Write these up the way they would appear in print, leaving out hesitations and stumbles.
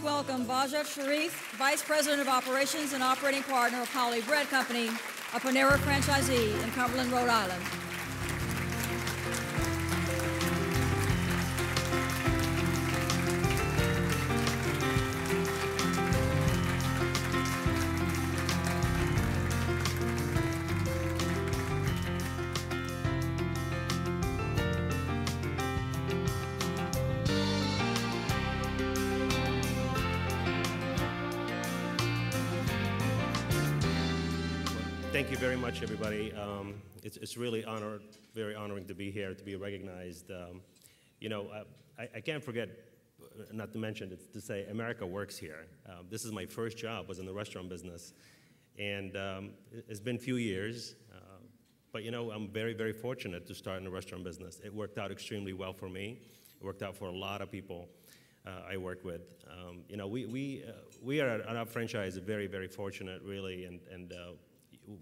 please welcome Bahjat Shariff, Vice President of Operations and Operating Partner of Howley Bread Company, a Panera franchisee in Cumberland, Rhode Island. Thank you very much, everybody. It's really very honoring to be here, to be recognized. You know, I can't forget, not to mention, to say America works here. This is my first job, was in the restaurant business. And it's been a few years, but you know, I'm very, very fortunate to start in the restaurant business. It worked out extremely well for me. It worked out for a lot of people I work with. You know, we are at our franchise very, very fortunate, really, and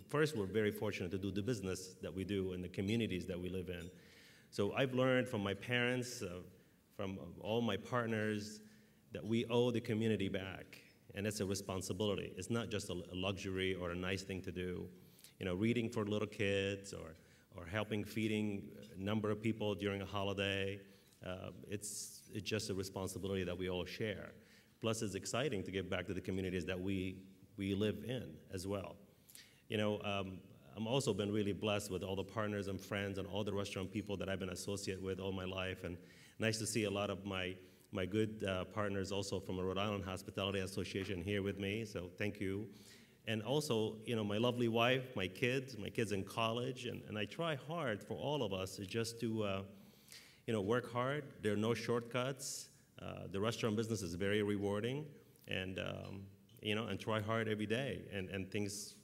first, we're very fortunate to do the business that we do in the communities that we live in. So I've learned from my parents, from all my partners, that we owe the community back, and it's a responsibility. It's not just a luxury or a nice thing to do. You know, reading for little kids or helping feeding a number of people during a holiday, it's just a responsibility that we all share. Plus, it's exciting to give back to the communities that we live in as well. You know, I've also been really blessed with all the partners and friends and all the restaurant people that I've been associated with all my life, and nice to see a lot of my good partners also from the Rhode Island Hospitality Association here with me, so thank you. And also, you know, my lovely wife, my kids in college, and I try hard for all of us just to, you know, work hard. There are no shortcuts. The restaurant business is very rewarding, and, you know, and try hard every day, and things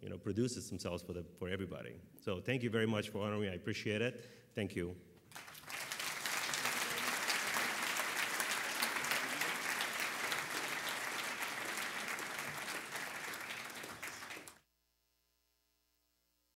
you know, produces themselves for everybody. So thank you very much for honoring me. I appreciate it. Thank you.